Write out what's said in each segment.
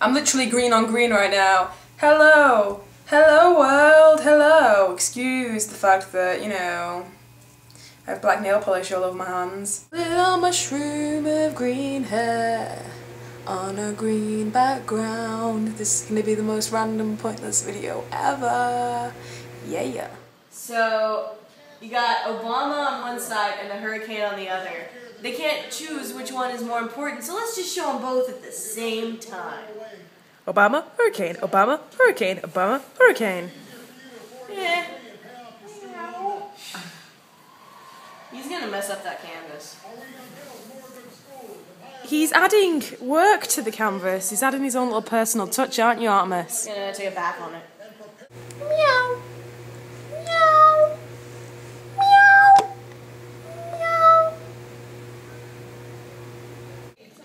I'm literally green on green right now. Hello! Hello world! Hello! Excuse the fact that, you know, I have black nail polish all over my hands. Little mushroom of green hair on a green background. This is going to be the most random, pointless video ever. Yeah. So, you got Obama on one side and the hurricane on the other. They can't choose which one is more important, so let's just show them both at the same time. Obama, hurricane, Obama, hurricane, Obama, hurricane. Yeah. He's gonna mess up that canvas. He's adding work to the canvas. He's adding his own little personal touch, aren't you, Artemis? I'm gonna take a bath on it. Meow. Meow. Meow.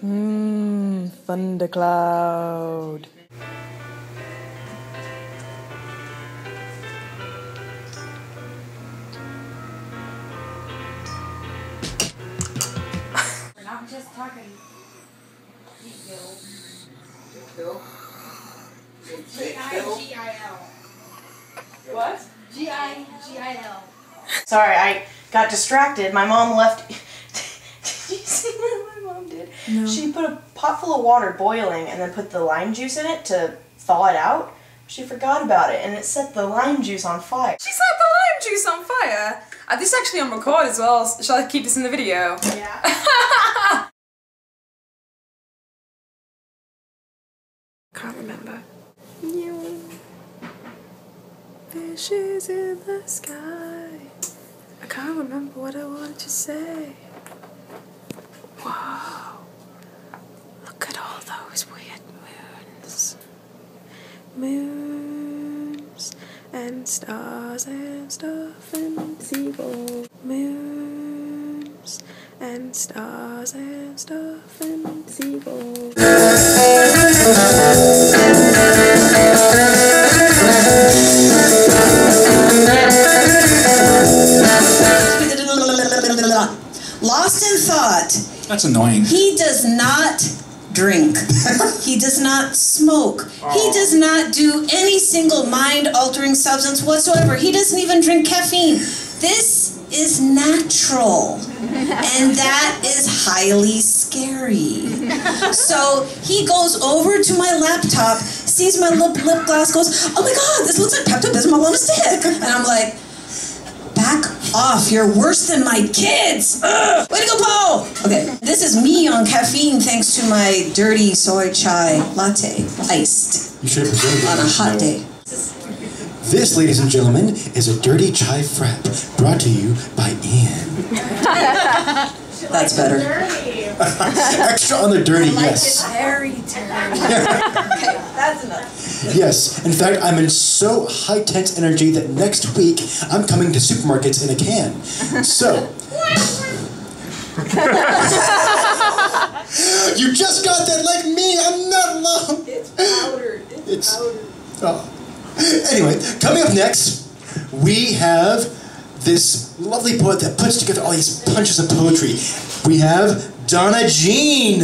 Meow. Thundercloud. Just talking. G.I.G.I.L. G.I.G.I.L. What? G.I.G.I.L. Sorry, I got distracted. My mom left. Did you see what my mom did? No. She put a pot full of water boiling and then put the lime juice in it to thaw it out. She forgot about it and it set the lime juice on fire. She set the lime juice on fire? This is actually on record as well. Shall I keep this in the video? Yeah. Can't remember. New fishes in the sky. I can't remember what I wanted to say. Wow. Look at all those weird moons. Moons and stars and stuff and people. Moons and stars and stuff and people. Lost in thought. That's annoying. He does not drink. He does not smoke. Oh. He does not do any single mind-altering substance whatsoever. He doesn't even drink caffeine. This is natural. And that is highly scary. So he goes over to my laptop, sees my lip gloss, goes, oh my god, this looks like Pepto-Bismol on a stick. And I'm like, back off, you're worse than my kids! Ugh. Way to go, Paul! Okay, this is me on caffeine thanks to my dirty soy chai latte, iced. You should have preserved it on a hot day. This, ladies and gentlemen, is a dirty chai frap brought to you by Ian. That's better. Extra on the dirty, yes. Very dirty. Okay, that's enough. Yes, in fact, I'm in so high tense energy that next week I'm coming to supermarkets in a can. So. You just got that like me. I'm not mom. It's powdered. It's powdered. Oh. Anyway, coming up next, we have this lovely poet that puts together all these punches of poetry. We have Donna Jean.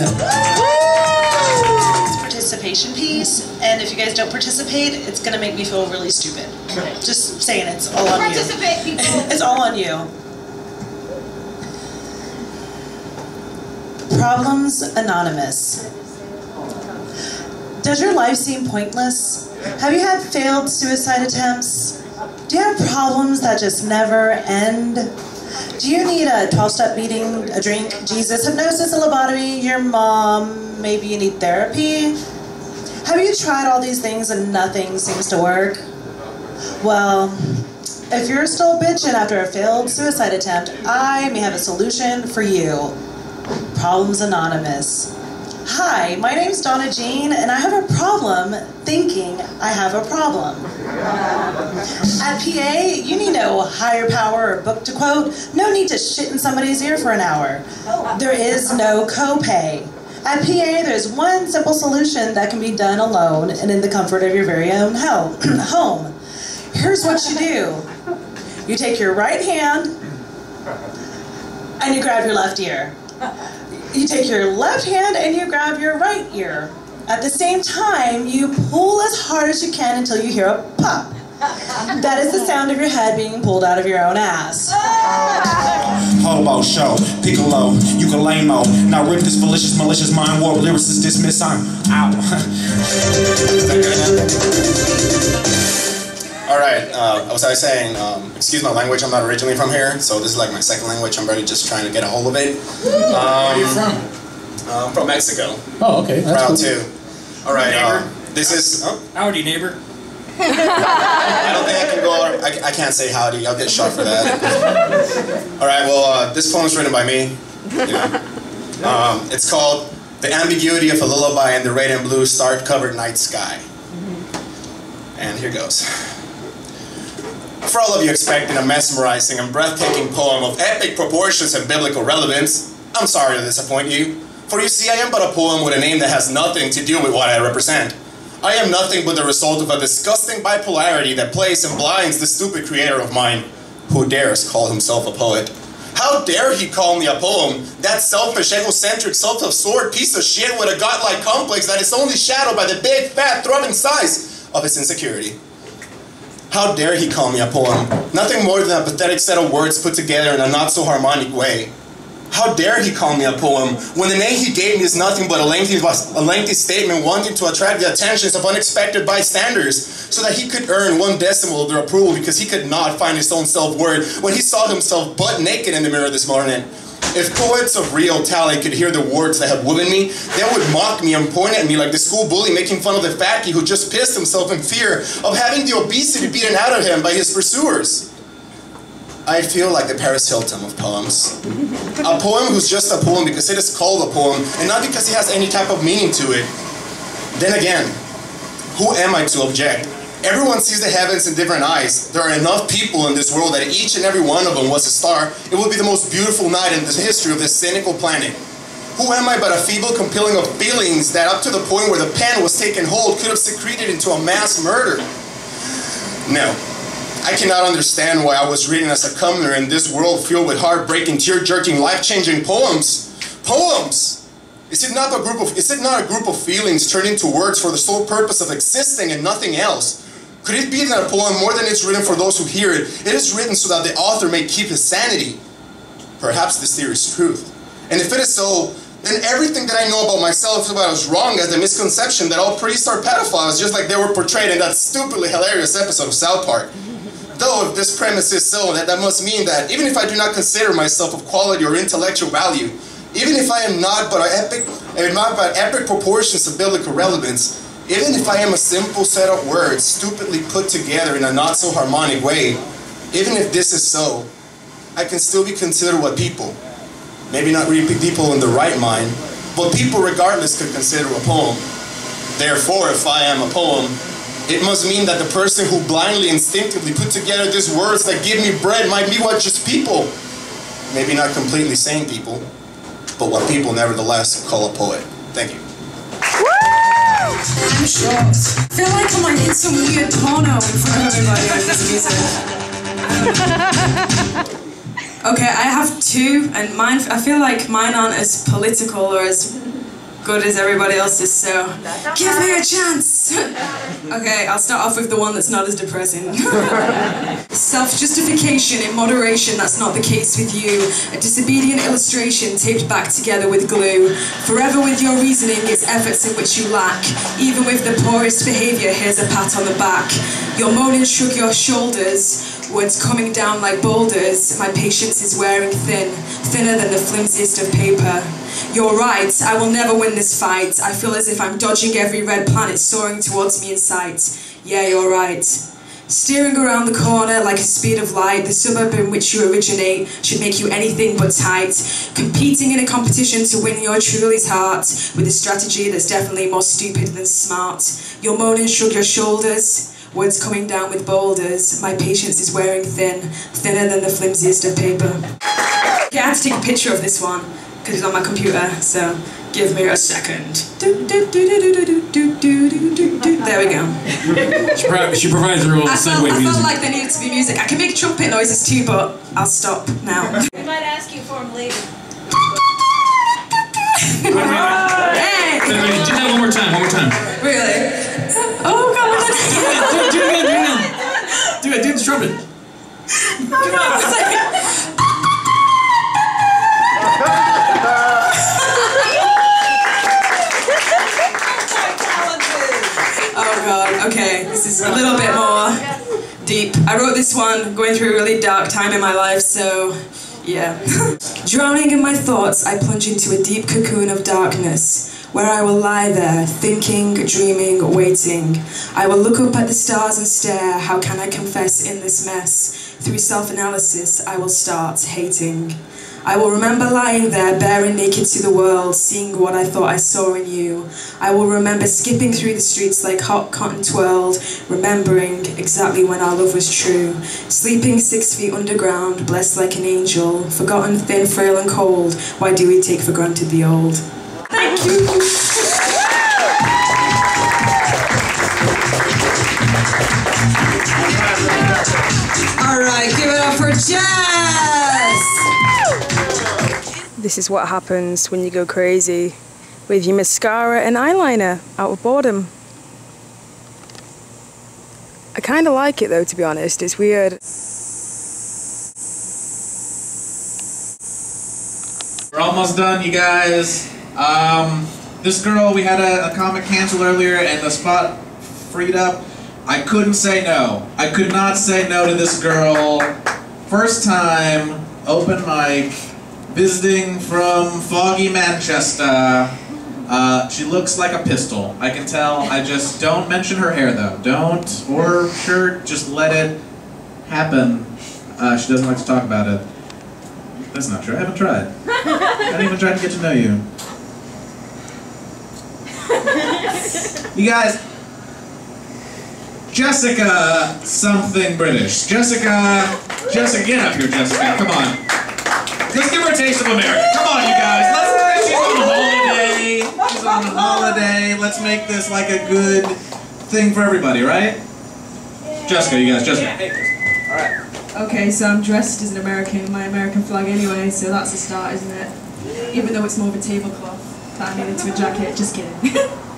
Participation piece, and if you guys don't participate, it's gonna make me feel really stupid. Okay. Just saying, it's all on you. Participate, people. It's all on you. Problems Anonymous. Does your life seem pointless? Have you had failed suicide attempts? Do you have problems that just never end? Do you need a 12-step meeting, a drink, Jesus, hypnosis, a lobotomy, your mom, maybe you need therapy? Have you tried all these things and nothing seems to work? Well, if you're still bitching after a failed suicide attempt, I may have a solution for you. Problems Anonymous. Hi, my name's Donna Jean, and I have a problem thinking I have a problem. At PA, you need no higher power or book to quote. No need to shit in somebody's ear for an hour. There is no copay. At PA, there's one simple solution that can be done alone and in the comfort of your very own home. Here's what you do. You take your right hand, and you grab your left ear. You take your left hand and you grab your right ear. At the same time, you pull as hard as you can until you hear a pop. That is the sound of your head being pulled out of your own ass. Hobo show, piccolo, you can lame-o. Now rip this malicious, malicious mind warp, lyrics is dismissed, I'm out. Alright, as I was saying, excuse my language, I'm not originally from here, so this is like my second language, I'm already just trying to get a hold of it. Where are you from? I'm from Mexico. Oh, okay, that's cool. Proud too. Alright, this is... Oh? Howdy, neighbor. I don't think I can go, I can't say howdy, I'll get shot for that. Alright, well, this poem's written by me. Yeah. It's called The Ambiguity of a Lullaby in the Red and Blue Star-Covered Night Sky. And here goes. For all of you expecting a mesmerizing and breathtaking poem of epic proportions and biblical relevance, I'm sorry to disappoint you. For you see, I am but a poem with a name that has nothing to do with what I represent. I am nothing but the result of a disgusting bipolarity that plays and blinds the stupid creator of mine, who dares call himself a poet. How dare he call me a poem, that selfish, egocentric, self-absorbed piece of shit with a godlike complex that is only shadowed by the big, fat, throbbing size of his insecurity. How dare he call me a poem, nothing more than a pathetic set of words put together in a not-so-harmonic way. How dare he call me a poem, when the name he gave me is nothing but a lengthy statement wanting to attract the attentions of unexpected bystanders, so that he could earn one decimal of their approval because he could not find his own self-worth when he saw himself butt naked in the mirror this morning. If poets of real talent could hear the words that have woven me, they would mock me and point at me like the school bully making fun of the fatty who just pissed himself in fear of having the obesity beaten out of him by his pursuers. I feel like the Paris Hilton of poems. A poem who's just a poem because it is called a poem and not because it has any type of meaning to it. Then again, who am I to object? Everyone sees the heavens in different eyes. There are enough people in this world that each and every one of them was a star. It would be the most beautiful night in the history of this cynical planet. Who am I but a feeble compiling of feelings that up to the point where the pen was taken hold could have secreted into a mass murder? No. I cannot understand why I was reading as a commoner in this world filled with heartbreaking, tear-jerking, life-changing poems. Poems! Is it not a group of feelings turned into words for the sole purpose of existing and nothing else? Could it be that a poem, more than it's written for those who hear it, it is written so that the author may keep his sanity? Perhaps this theory is truth. And if it is so, then everything that I know about myself is about as wrong as the misconception that all priests are pedophiles, just like they were portrayed in that stupidly hilarious episode of South Park. Though, if this premise is so, that must mean that, even if I do not consider myself of quality or intellectual value, even if I am not but epic proportions of biblical relevance, even if I am a simple set of words stupidly put together in a not-so-harmonic way, even if this is so, I can still be considered what people, maybe not really people in the right mind, but people regardless could consider a poem. Therefore, if I am a poem, it must mean that the person who blindly, instinctively put together these words that give me bread might be what just people. Maybe not completely sane people, but what people nevertheless call a poet. Thank you. Woo! I'm shocked. I feel like I'm like in some weird porno in front of everybody with this music. Okay, I have two, and mine. I feel like mine aren't as political or as good as everybody else's, so give me a chance! Okay, I'll start off with the one that's not as depressing. Self-justification in moderation, that's not the case with you. A disobedient illustration taped back together with glue. Forever with your reasoning is efforts in which you lack. Even with the poorest behaviour, here's a pat on the back. Your moaning shook your shoulders, words coming down like boulders. My patience is wearing thin, thinner than the flimsiest of paper. You're right, I will never win this fight. I feel as if I'm dodging every red planet soaring towards me in sight. Yeah, you're right. Steering around the corner like a speed of light, the suburb in which you originate should make you anything but tight. Competing in a competition to win your truly's heart with a strategy that's definitely more stupid than smart. Your moaning shook your shoulders, words coming down with boulders. My patience is wearing thin, thinner than the flimsiest of paper. Okay, I had to take a picture of this one, because it's on my computer, so give me a second. There we go. She provides her own segue music. I felt like there needed to be music. I can make trumpet noises too, but I'll stop now. We might ask you for them later. Hey! Do that one more time, wrote this one going through a really dark time in my life, so yeah. Drowning in my thoughts, I plunge into a deep cocoon of darkness, where I will lie there, thinking, dreaming, waiting. I will look up at the stars and stare, how can I confess in this mess? Through self-analysis, I will start hating. I will remember lying there, bare and naked to the world, seeing what I thought I saw in you. I will remember skipping through the streets like hot cotton twirled, remembering exactly when our love was true. Sleeping 6 feet underground, blessed like an angel, forgotten, thin, frail and cold, why do we take for granted the old? Thank you! Alright, give it up for Jess! This is what happens when you go crazy with your mascara and eyeliner out of boredom. I kind of like it though, to be honest. It's weird. We're almost done, you guys. This girl, we had a comic cancel earlier and the spot freed up. I couldn't say no. I could not say no to this girl. First time, open mic. Visiting from foggy Manchester, she looks like a pistol, I can tell. I just don't mention her hair though, don't, or shirt, just let it happen. She doesn't like to talk about it. That's not true, I haven't tried. I haven't even tried to get to know you. You guys, Jessica something British. Jessica, get up here, Jessica, come on. Let's give her a taste of America. Come on, you guys. Let's, she's on holiday. She's on holiday. Let's make this like a good thing for everybody, right? Yeah. Jessica, you guys. Jessica. Hey, Jessica. All right. Okay, so I'm dressed as an American with my American flag anyway, so that's a start, isn't it? Even though it's more of a tablecloth that I made into a jacket. Just kidding.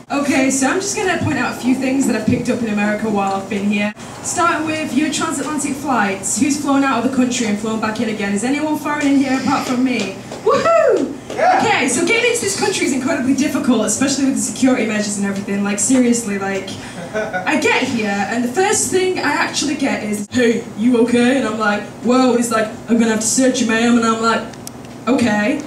Okay, so I'm just going to point out a few things that I've picked up in America while I've been here. Starting with your transatlantic flights. Who's flown out of the country and flown back in again? Is anyone foreign in here apart from me? Woohoo! Yeah. Okay, so getting into this country is incredibly difficult, especially with the security measures and everything. Like, seriously, like, I get here and the first thing I actually get is, hey, you okay? And I'm like, whoa, and it's like, I'm going to have to search you, ma'am. And I'm like, okay.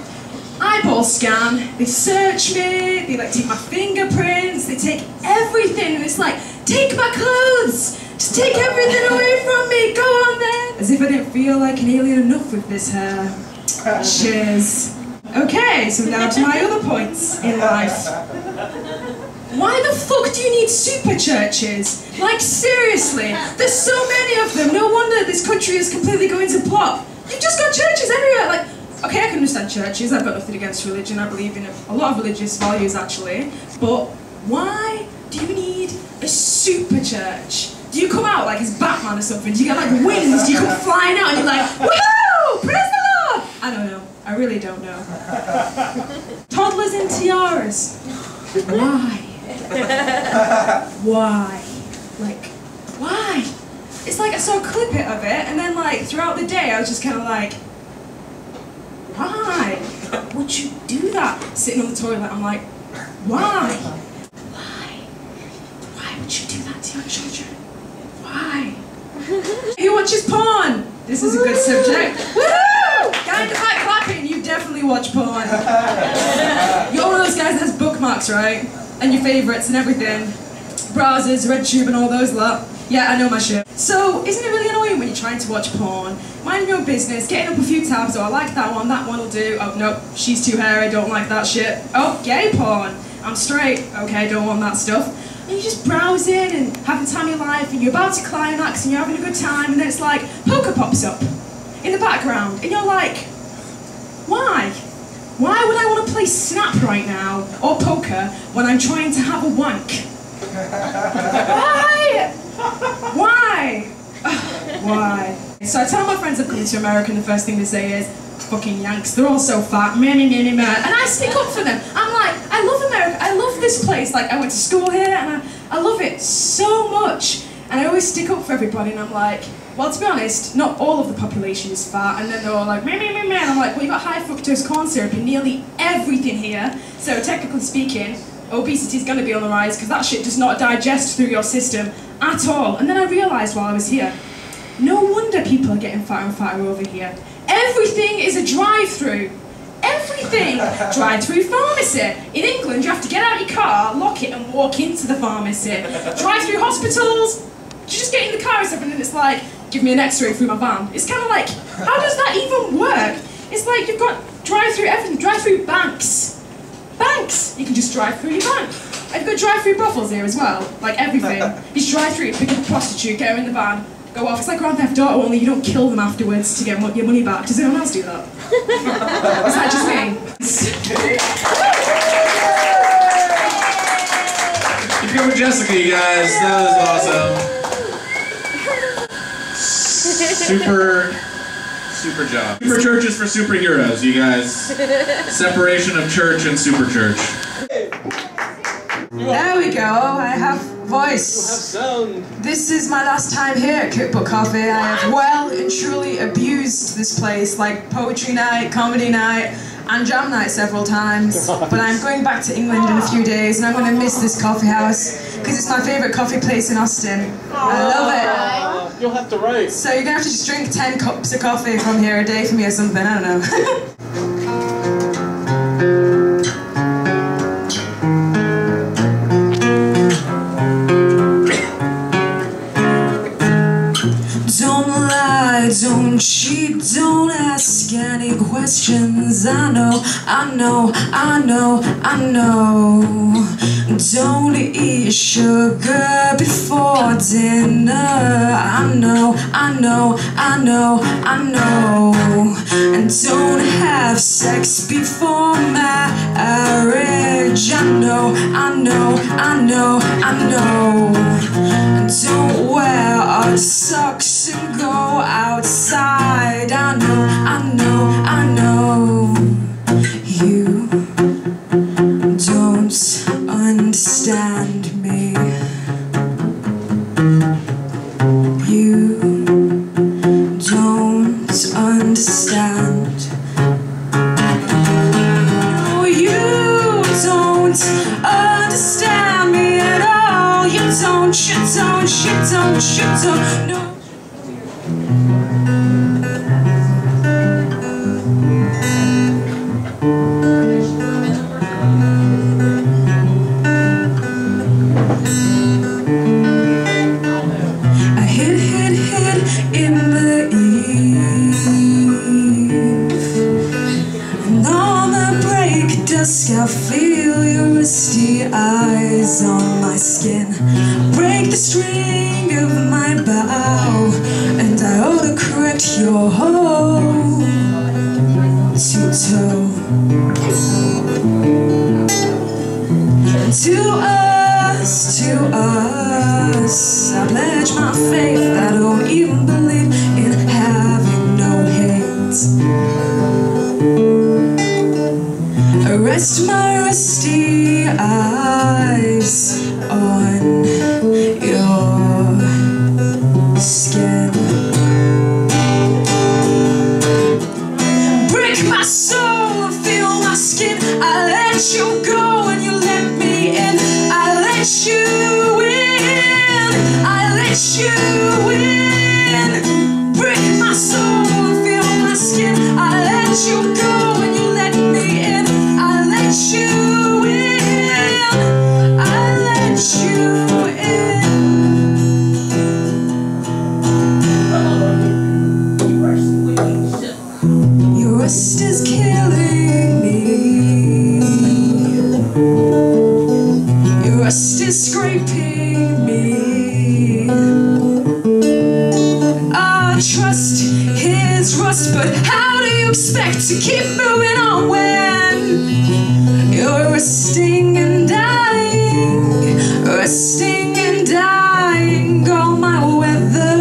Eyeball scan, they search me, they like take my fingerprints, they take everything, and it's like, take my clothes, just take everything away from me, go on then. As if I didn't feel like an alien enough with this hair. Cheers. Okay, so now to my other points in life. Why the fuck do you need super churches? Like seriously, there's so many of them, no wonder this country is completely going to plop. You've just got churches everywhere, like, okay, I can understand churches, I've got nothing against religion, I believe in a lot of religious values actually, but why do you need a super church? Do you come out like it's Batman or something? Do you get like wings? Do you come flying out and you're like, woohoo, praise the Lord? I don't know, I really don't know. Toddlers in tiaras. Why? Why? Like, why? It's like I saw a clip of it and then like throughout the day I was just kind of like, why would you do that? Sitting on the toilet, I'm like, why? Why? Why would you do that to your children? Why? Who watches porn? This is a good subject. Woo! Guy in the back clapping, you definitely watch porn. You're one of those guys that has bookmarks, right? And your favourites and everything. Browsers, RedTube and all those lot. Yeah, I know my shit. So, isn't it really annoying when you're trying to watch porn? Mind your own business, getting up a few tabs, oh I like that one will do. Oh no, she's too hairy, don't like that shit. Oh, gay porn. I'm straight, okay, don't want that stuff. And you're just browsing and having the time of your life and you're about to climax and you're having a good time and then it's like, poker pops up in the background and you're like, why? Why would I want to play Snap right now or poker when I'm trying to have a wank? Why? Why? Why? So I tell my friends I've come to America and the first thing they say is, fucking Yanks, they're all so fat, meh. And I stick up for them. I'm like, I love America, I love this place. Like, I went to school here and I love it so much. And I always stick up for everybody and I'm like, well, to be honest, not all of the population is fat. And then they're all like, meh. And I'm like, well, you've got high fructose corn syrup in nearly everything here. So technically speaking, obesity's gonna be on the rise because that shit does not digest through your system at all. And then I realised while I was here, No wonder people are getting fatter and fatter over here. Everything is a drive-through. Everything. Drive-through pharmacy. In England, you have to get out of your car, lock it, and walk into the pharmacy. Drive-through hospitals. You just get in the car, and it's like, give me an X-ray through my van. It's kind of like, how does that even work? It's like you've got drive-through everything. Drive-through banks. Banks. You can just drive through your bank. I've got drive-through brothels here as well. Like everything. You just drive through, pick up a prostitute, get her in the van. Go off. It's like Grand Theft Auto, only you don't kill them afterwards to get your money back. Does anyone else do that? Is that just me? Keep going with Jessica, you guys. That was awesome. Super job. Super churches for superheroes, you guys. Separation of church and super church. There we go. I have voice. This is my last time here at Kickbutt Coffee. I have well and truly abused this place, like poetry night, comedy night, and jam night several times. But I'm going back to England in a few days, and I'm going to miss this coffee house because it's my favourite coffee place in Austin. I love it. You'll have to write. So you're going to have to just drink 10 cups of coffee from here a day for me or something. I don't know. Don't cheat, don't ask any questions. I know. Don't eat sugar before dinner. I know. And don't have sex before marriage. I know. And don't wear our socks and go outside. I know. You don't understand me. You don't understand. No, you don't understand me at all. You don't. No. I feel your misty eyes on my skin. Break the string of my bow, and I autocorrect your hoe to toe. To us, I pledge my faith. I don't even believe in having no hate. Rest my rusty eyes on your skin. Break my soul, I feel my skin. I let you go and you let me in. I let you in. Break my soul, I feel my skin. I let you go and you let me in. I let you in. Your rust is killing me. Your rust is scraping me. I trust his rust, but how do you expect to keep moving on when you're resting and dying, all my weather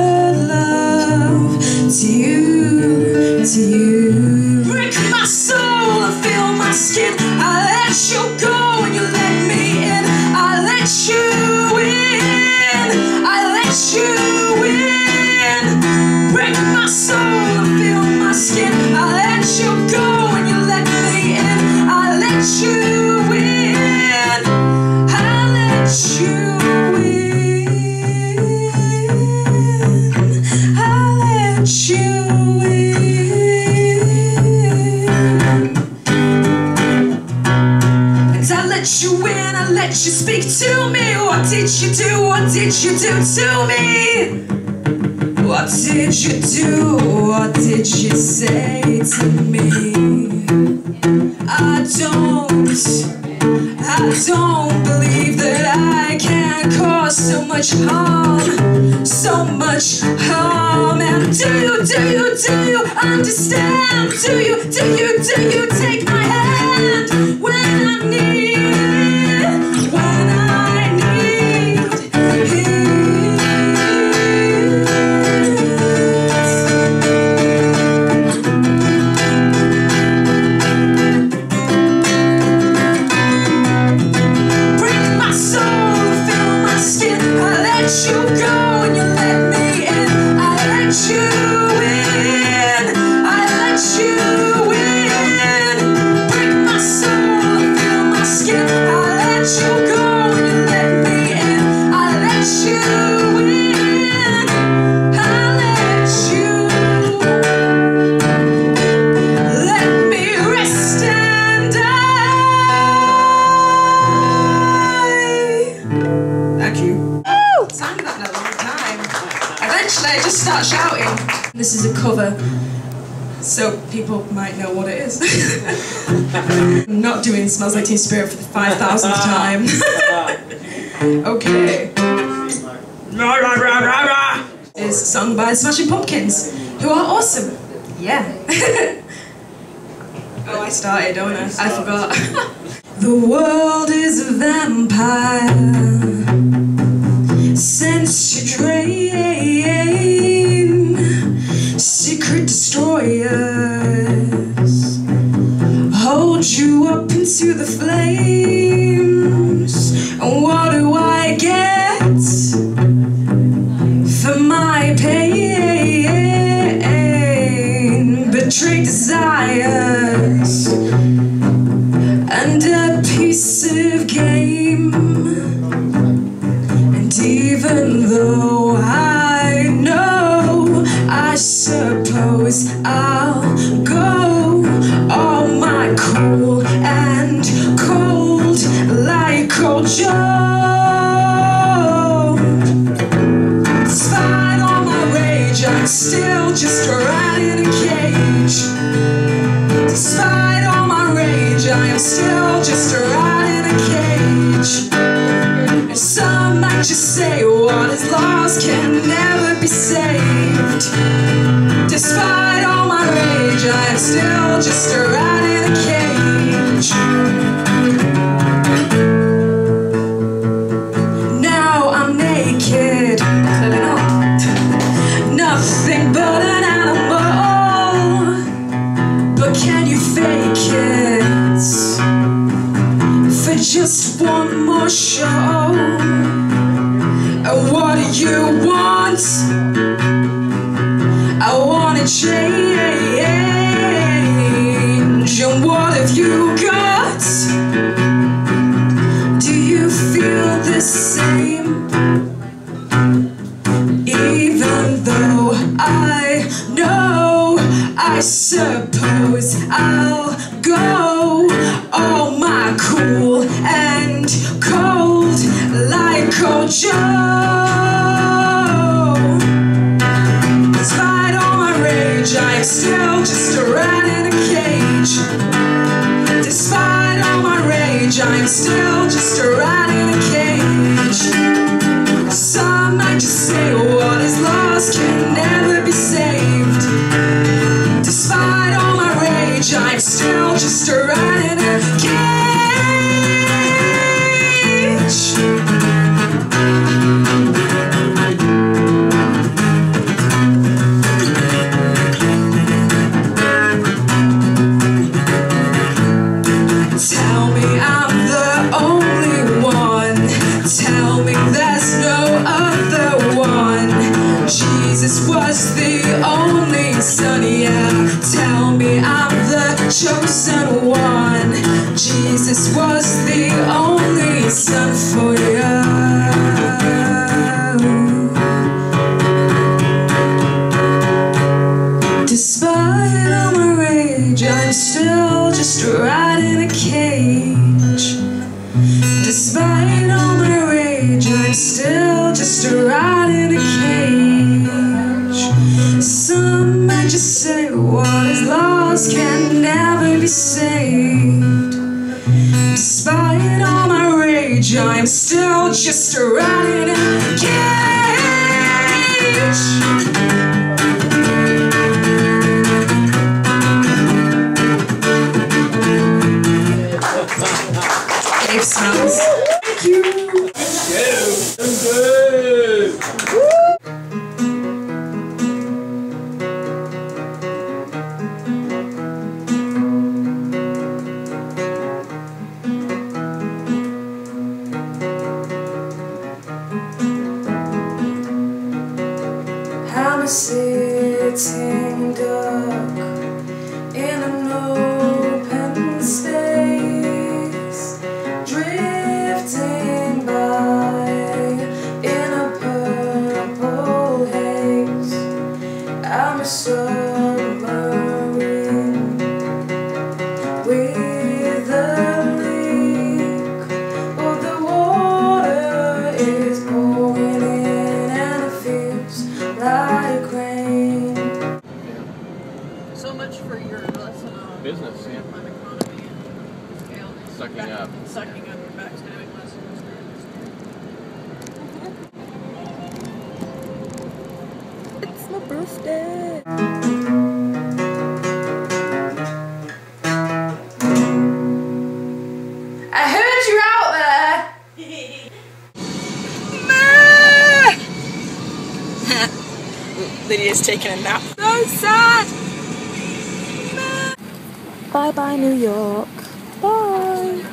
love to you. Break my soul and feel my skin. I let you go and you let me in. I let you in. Break my soul and feel my skin. I let you go and you let me in. I let you in. let you in, I let you speak to me. What did you do? What did you do to me? What did you do? What did you say to me? I don't believe that I can cause so much harm, so much harm. And do you understand? Do you take my hand when I need, when I need it? Break my soul, fill my skin. I let you go and you let me in. I let you in. I let you in. Break my soul, fill my skin. I let you go and you let me in. I let you in. I let you. Let me rest and die. Thank you. I sang that in a long time. Eventually I just start shouting. This is a cover, so people might know what it is. I'm not doing Smells Like Teen Spirit for the 5,000th time. Okay. It's sung by Smashing Pumpkins, who are awesome. Yeah. Oh, I started, don't I? I forgot. The world is a vampire. Sense your drain. Secret destroyers hold you up into the flames. And what do I get for my pain? Betrayed desires and a piece of game. And even though I know, I suppose I'll go on my cool and cold like old Joe. Despite all my rage, I'm still just a rat in a cage. Despite all my rage, I am still just a rat in a cage. And some might just say what is lost can never be saved. Despite all my rage, I am still just a rat in a cage. Now I'm naked, nothing but an animal. But can you fake it for just one more show? Oh, what do you want? I wanna change. And what have you got? Do you feel the same? Even though I know, I suppose I'll go all my cool and cold like old Joe. Despite all my rage, I am still just a rat in a cage. Despite all my rage, I am still just a rat in a cage. Some might just say what is lost can never be saved. Despite all my rage, I am still just a rat in a cage. Was the only son, yeah. Tell me I'm the chosen one. Jesus was the only son for you. Despite all my rage, I'm still just a rat in a cage. Despite all my rage, I'm still just a rat in a cage. Dave Smells. Thank you. Thank you. Sitting duck in an open space, drifting by in a purple haze. I'm a submarine with a leak. Oh, the water is pouring in and it feels like rain. Business, yeah. Sucking up your backstabbing lessons. It's my birthday. I heard you out there. Lydia's taking a nap. So sad. Bye bye, New York. Bye.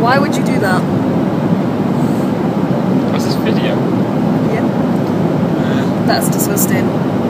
Why would you do that? Because it's video. Yeah. That's disgusting.